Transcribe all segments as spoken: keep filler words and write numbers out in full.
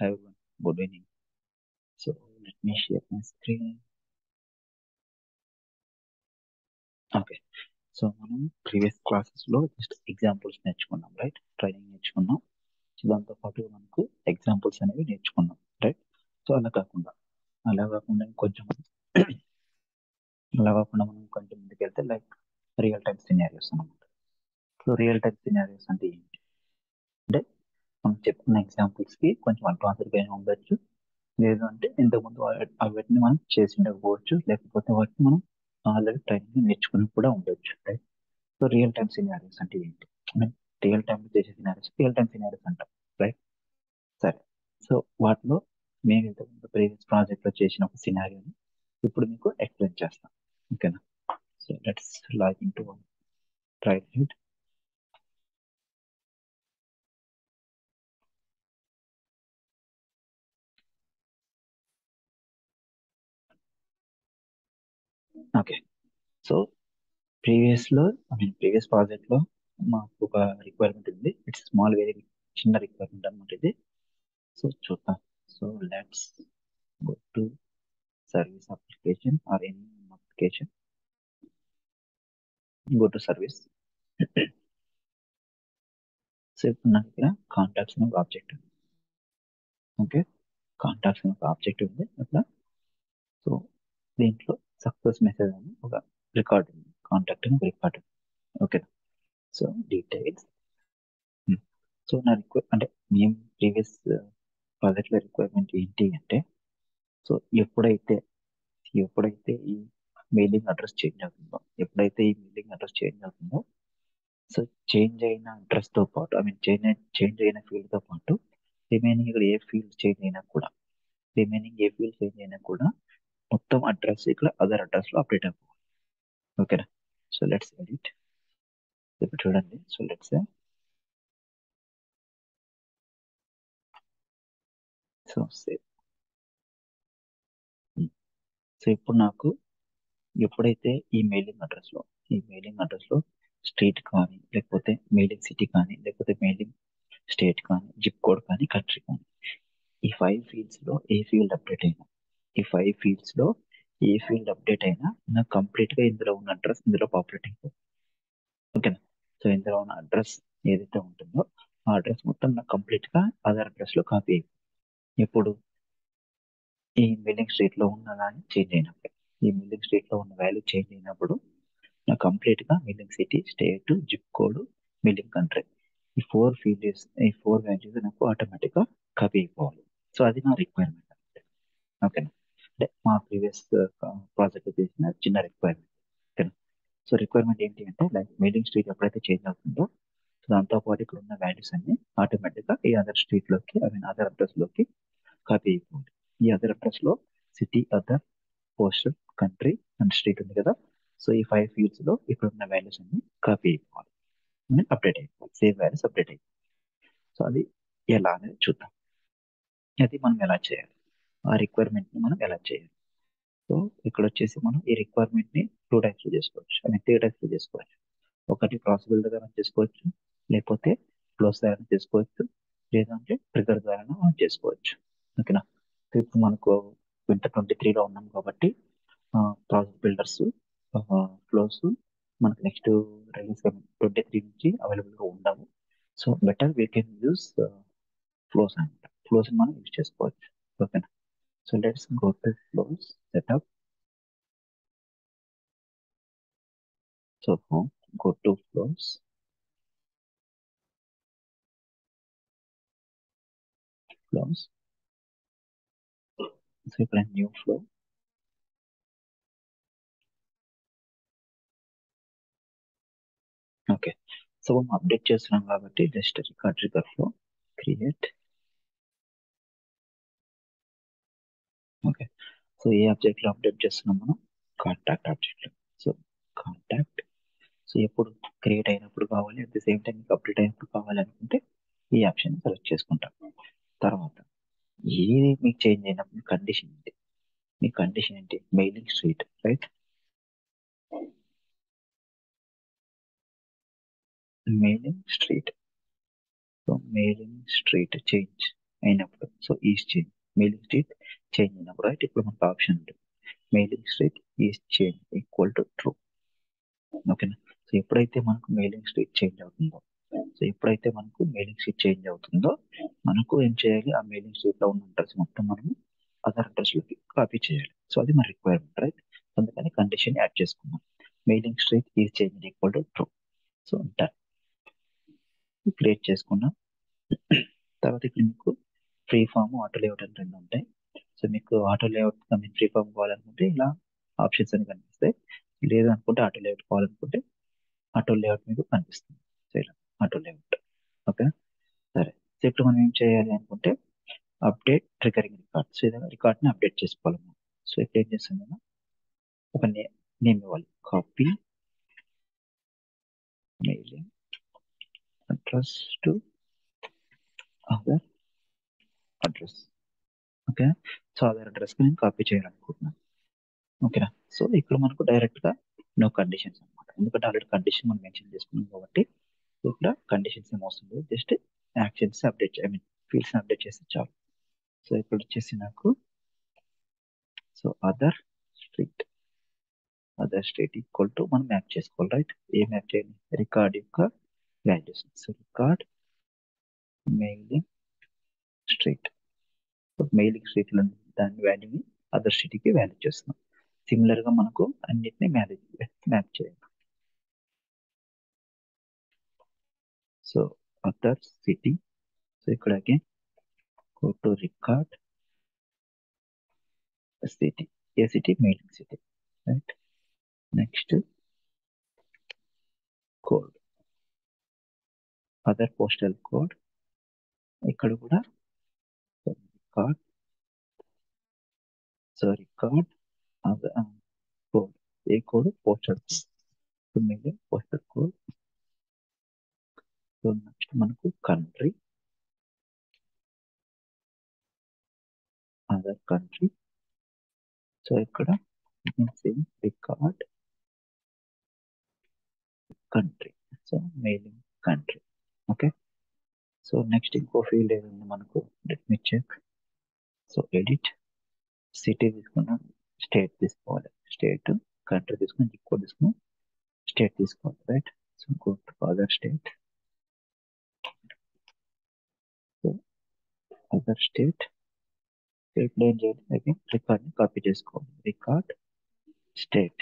Hi everyone, good evening. So let me share my screen. Okay. So మనం previous classes లో just examples నేర్చుకున్నాం, right? Training నేర్చుకున్నాం. So దాంతో పాటు మనకు ఎగ్జాంపుల్స్ అనేవి నేర్చుకున్నాం, రైట్? సో అలా కాకుండా అలా కాకుండా కొంచెం అలా కాకుండా మనం కొంచెం ముందుకు వెళ్తే లైక్ రియల్ టైమ్ సినారియోస్ అనమాట. సో రియల్ టైమ్ సినారియోస్ అంటే ఏంటి అంటే మనం చెప్పుకున్న ఎగ్జాంపుల్స్ కి కొంచెం అడ్వాన్స్డ్గా ఉండొచ్చు, లేదు అంటే ఇంతకుముందు వాటిని మనం చేసి ఉండకపోవచ్చు, లేకపోతే వాటిని మనం ఆల్రెడీ ట్రైనింగ్ నేర్చుకుని కూడా ఉండొచ్చు, right? So real time scenarios అంటే ఏంటి, రియల్ టైమ్ చేసే సినారియోస్ రియల్ టైమ్ సినారియోస్ అంటాం, రైట్? సరే, సో వాటిలో మేము ఇంతకుముందు ప్రీవియస్ ప్రాజెక్ట్లో చేసిన ఒక సినారియోని ఇప్పుడు మీకు ఎక్స్ప్లెయిన్ చేస్తాం, ఓకేనా? So let's log in to right head. Okay, so ప్రీవియస్లో ఐ మీన్ ప్రీవియస్ ప్రాజెక్ట్లో మాకు ఒక రిక్వైర్మెంట్ ఉంది. ఇట్స్ స్మాల్, వెరీ చిన్న రిక్వైర్మెంట్ అనమాట ఇది. సో చూద్దాం. So let's go to service application or any application, go to service. So ఇప్పుడు నాకు ఇక్కడ కాంటాక్ట్స్ అనే ఒక ఆబ్జెక్ట్ ఉంది, ఓకే? కాంటాక్ట్స్ అనే ఒక ఆబ్జెక్ట్ ఉంది అట్లా. సో దీంట్లో సక్సెస్ మెసేజ్ అని ఒక రికార్డ్ ఉంది, కాంటాక్ట్ అని ఒక రికార్డ్ ఉంది, ఓకేనా? So details. సో నా రిక్వైర్ అంటే మేము ప్రీవియస్ ప్రాజెక్ట్లో రిక్వైర్మెంట్ ఏంటి అంటే, సో ఎప్పుడైతే ఎప్పుడైతే ఈ మెయిలింగ్ అడ్రస్ చేంజ్ అవుతుందో ఎప్పుడైతే ఈ మెయిలింగ్ అడ్రస్ చేంజ్ అవుతుందో సో చేంజ్ అయిన అడ్రస్తో పాటు ఐ మీన్ చేంజ్ చేంజ్ అయిన ఫీల్డ్తో పాటు రిమైనింగ్ ఇక్కడ ఏ ఫీల్డ్ చేంజ్ అయినా కూడా రిమైనింగ్ ఏ ఫీల్డ్ చేంజ్ అయినా కూడా మొత్తం అడ్రస్ ఇక్కడ అదర్ అడ్రస్లో అప్డేట్ అయిపోవాలి, ఓకేనా? So let's edit. ఇప్పుడు చూడండి, so let's so save. So ఇప్పుడు నాకు ఎప్పుడైతే ఈ మెయిలింగ్ అడ్రస్లో ఈ మెయిలింగ్ అడ్రస్లో స్ట్రీట్ కానీ లేకపోతే మెయిలింగ్ సిటీ కానీ లేకపోతే మెయిలింగ్ స్టేట్ కానీ జిప్ కోడ్ కానీ కంట్రీ కానీ ఈ ఫైవ్ ఫీల్డ్స్లో ఏ ఫీల్డ్ అప్డేట్ అయినా ఈ ఫైవ్ ఫీల్డ్స్లో ఏ ఫీల్డ్ అప్డేట్ అయినా నాకు కంప్లీట్గా ఇందులో ఉన్న అడ్రస్ ఇందులో పాపులేట్ అయిపోతుంది, ఓకేనా? సో ఇందులో ఉన్న అడ్రస్ ఏదైతే ఉంటుందో ఆ అడ్రస్ మొత్తం నాకు కంప్లీట్గా అదర్ అడ్రస్లో కాపీ అయిపోతుంది. ఎప్పుడు ఈ బిల్డింగ్ స్ట్రీట్లో ఉన్న దాన్ని చేంజ్ అయినప్పుడు ఈ బిల్డింగ్ స్ట్రీట్లో ఉన్న వాల్యూ చేంజ్ అయినప్పుడు నాకు కంప్లీట్గా building city, state, zip code, building country ఈ ఫోర్ ఫీల్డ్స్ ఈ ఫోర్ వాల్యూస్ నాకు ఆటోమేటిక్గా కాపీ అయిపోవాలి. సో అది నా రిక్వైర్మెంట్ అంటే, ఓకేనా? అంటే మా ప్రీవియస్ ప్రాజెక్ట్ చేసిన చిన్న రిక్వైర్మెంట్, ఓకేనా? సో రిక్వైర్మెంట్ ఏంటి అంటే లైక్ మెయిలింగ్ స్ట్రీట్ ఎప్పుడైతే చేంజ్ అవుతుందో సో దాంతోపాటు ఇక్కడ ఉన్న వాల్యూస్ అన్ని ఆటోమేటిక్గా ఈ అదర్ స్ట్రీట్లోకి ఐ మీన్ అదర్ అడ్రస్లోకి కాపీ అయిపోవాలి. ఈ అదర్ అడ్రస్లో city, other, postal, country and street ఉంది కదా, సో ఈ ఫైవ్ ఫీల్డ్స్లో ఇక్కడ ఉన్న వాల్యూస్ అన్ని కాపీ అయిపోవాలి, అప్డేట్ అయిపోవాలి, సేవ్ వాల్యూస్ అప్డేట్ అయిపోవాలి. సో అది ఎలా అనేది చూద్దాం, అది మనం ఎలా చేయాలి, ఆ రిక్వైర్మెంట్ని మనం ఎలా చేయాలి. సో ఇక్కడ వచ్చేసి మనం ఈ రిక్వైర్మెంట్ని టూ టైప్స్లో చేసుకోవచ్చు, అంటే త్రీ టైప్స్లో చేసుకోవచ్చు. ఒకటి ప్రాసిబుల్ ద్వారా చేసుకోవచ్చు, లేకపోతే క్లోజ్ ద్వారా చేసుకోవచ్చు, లేదంటే ట్రిగర్ ద్వారా చేసుకోవచ్చు, ఓకేనా? ఇప్పుడు మనకు వింటర్ ట్వంటీ త్రీలో ఉన్నాం కాబట్టి ప్రాజెక్ట్ బిల్డర్స్ ఫ్లోస్ మనకు నెక్స్ట్ రిలీజ్ ట్వంటీ త్రీ నుంచి అవైలబుల్గా ఉండవు. So better we can use flows అనమాట, ఫ్లోస్ని మనం యూజ్ చేసుకోవచ్చు, ఓకేనా? So let's go to flows setup. So home, go to flows. Flows. So brand new flow. Okay. So we update just run kabatti just record trigger flow. Create. Okay, so a ఆబ్జెక్ట్లో update చేస్తున్నాం మనం? Contact ఆబ్జెక్ట్లో. So contact so ఎప్పుడు create అయినప్పుడు కావాలి, at the same time మీకు update అయినప్పుడు కావాలి అనుకుంటే ఈ ఆప్షన్ సెలెక్ట్ చేసుకుంటాం. తర్వాత ఏది మీకు చేంజ్ అయినప్పుడు కండిషన్ ఏంటి, మీ కండిషన్ ఏంటి? Mailing street, right? Mailing street. So mailing street change a number. So is change. Mailing street change in number, right? Implement option. Mailing street is change equal to true. Okay. So you put the mailing street change out. So you put the mailing street change out. Manaku and Chile are mailing street down address Montaman, other address will copy chair. So that's my requirement, right? So the condition adjust. Mailing street is changed equal to true. So done. Create cheskuna. Free form auto layout and random time. So make auto layout come in free form column options and convince later and put auto layout column put it auto layout make a convince auto layout. Okay. So one put it update triggering record. So the record and update chess column. So it changes open name copy mailing address to other address. Okay. So other address can copy chair and okay. So equal direct no conditions. And the already condition one mentioned this over take. So conditions are most just actions update. I mean fields update as a job. So equal to chess in a code. So other street. Other street equal to one map chess call, right? A map chain record you values. So record mailing street. So mailing street then value other street value just now. Similar ga manaku annitni map cheyali. So other city. So ikkada again go to record a city. A city mailing city. Right. Next code. Other postal code. Ikkada kuda record. So record other um, code. A code postal code. So mailing postal code. So next manaku country. Other country. So ikkada you can say record country. So mailing country. Okay. So next in field let me check. So edit city is gonna state this column, state country this one equal this one state this column, right? So go to other state. So other state state name again record copy this column record state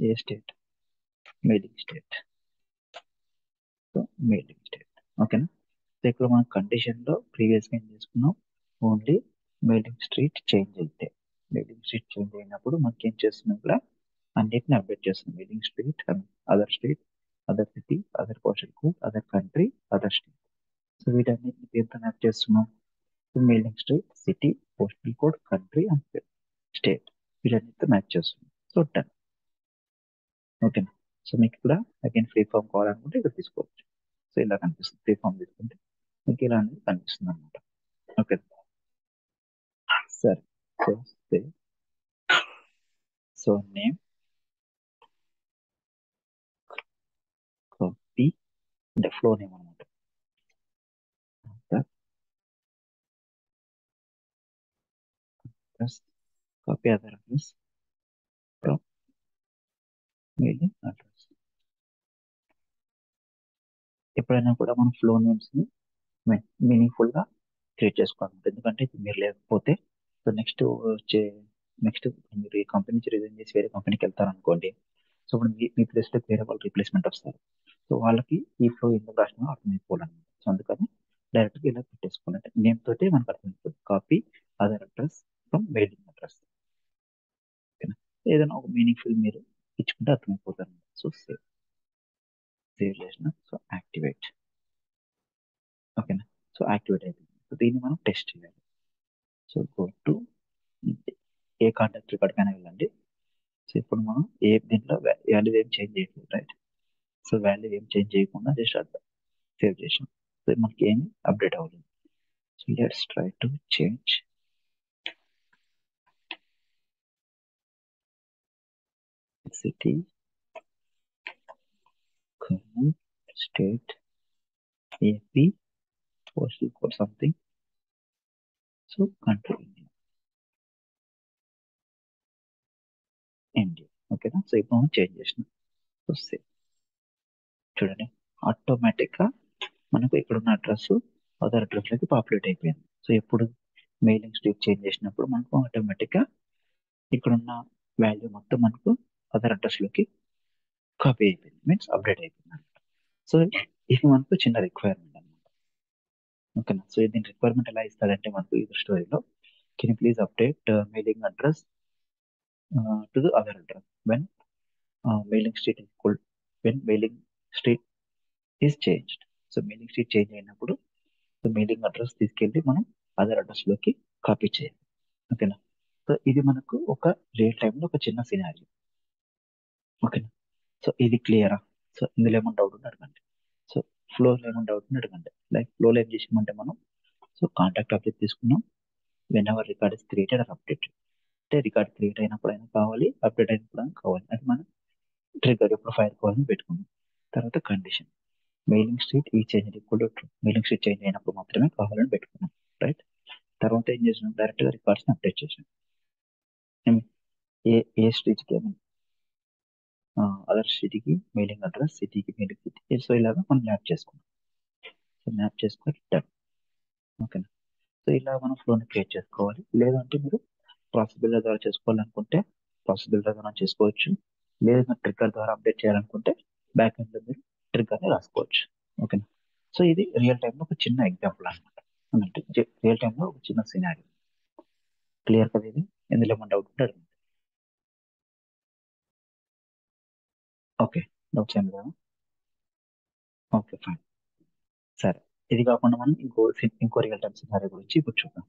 a state mailing state. So mailing state. Okay. So, the condition of previous changes only mailing street change. Mailing street change in a put monkey chess and it now just mailing street and other street, other city, other postal code, other country, other state. So we don't need to get the just mailing street, city, postal code, country, and state. We don't need the matches. So done. Okay. So make it again free form call and take this code. So illa condition free form this one. Okay, and condition anamata. Okay. Sir. So save. So name. Copy. The flow name anamata. Just copy other address from mailing address. Flow names meaningful creatures come in the country merely pote. So next to next to company is very company Keltaran. So when we place the variable replacement of star. So all key flow in the rational Poland. So on the current directly test column name to one person copy other address from mailing address. Then meaningful mirror each could so save. So activate. Okay. So activate. So the one test. So go to a contact record can I so put a value change right. So value change just save station. So again update out. So let's try to change. City. State A P postal code something So continue. End. Okay, so if no changes, so save. Chudane automatically manaku ikkada address other address like populate ayipindi. So eppudu mailing street change chesinappudu manaku automatically ikkada unna value mottham manaku other address loki copy ayipindi, means update ayipindi. So if manaku chinna requirement annamata. Okay na, so idin requirement ela istadante manaku ee story lo can you please update uh, mailing address uh, to the other address when uh, mailing street is called when mailing street is changed. So mailing street change అయినప్పుడు the mailing address తీసుకెళ్ళి మనం other address లోకి copy చేయాలి. ఓకేనా, so ఇది మనకు ఒక real time లో ఒక చిన్న సినారియో. ఓకేనా, సో ఇది క్లియరా? సో ఇందులో ఏమైనా డౌట్ ఉంటే అడగండి. సో ఫ్లోలో ఏమైనా డౌట్ ఉంటే అడగండి. లైక్ ఫ్లోలో ఏం చేసామంటే మనం సో కాంటాక్ట్ ఆబ్జెక్ట్ తీసుకున్నాం. Whenever record is created or updated అంటే రికార్డ్ క్రియేట్ అయినప్పుడు అయినా కావాలి, అప్డేట్ అయినప్పుడు అయినా కావాలి. అది మనం ట్రిగర్ ఎప్పుడు ఫైర్ కావాలని పెట్టుకున్నాం. తర్వాత కండిషన్ మెయిలింగ్ స్ట్రీట్ ఈ change equal to mailing street change అయినప్పుడు మాత్రమే కావాలని పెట్టుకున్నాం, రైట్? తర్వాత ఏం చేసినాం, డైరెక్ట్గా రికార్డ్స్ని అప్డేట్ చేసాం. ఏ ఏ స్ట్రీట్కి ఏమి అదర్ సిటీకి మెయిలింగ్ అడ్రస్, సిటీకి మెయిలింగ్ సిటీ, సో ఇలాగా మనం మ్యాప్ చేసుకున్నాం. సో మ్యాప్ చేసుకొని డన్. ఓకేనా, సో ఇలా మనం ఫ్లోని క్రియేట్ చేసుకోవాలి. లేదంటే మీరు పాసిబుల్గా ద్వారా చేసుకోవాలనుకుంటే పాసిబుల్గా ద్వారా చేసుకోవచ్చు. లేదంటే ట్రిక్కర్ ద్వారా అప్డేట్ చేయాలనుకుంటే బ్యాక్ ఎండ్లో మీరు ట్రిగ్గర్ని రాసుకోవచ్చు. ఓకేనా, సో ఇది రియల్ టైంలో ఒక చిన్న ఎగ్జాంపుల్ అనమాట. అంటే రియల్ టైంలో ఒక చిన్న సినారీ. క్లియర్ కదా? ఇది ఎందులో ఏమైనా డౌట్ ఉంటే అడిగింది. ఓకే, డౌట్స్ ఏమి కదా? ఓకే ఫైన్, సరే. ఇది కాకుండా మనం ఇంకో ఇంకో రియల్ టైం సినారీ గురించి ఇప్పుడు చూద్దాం.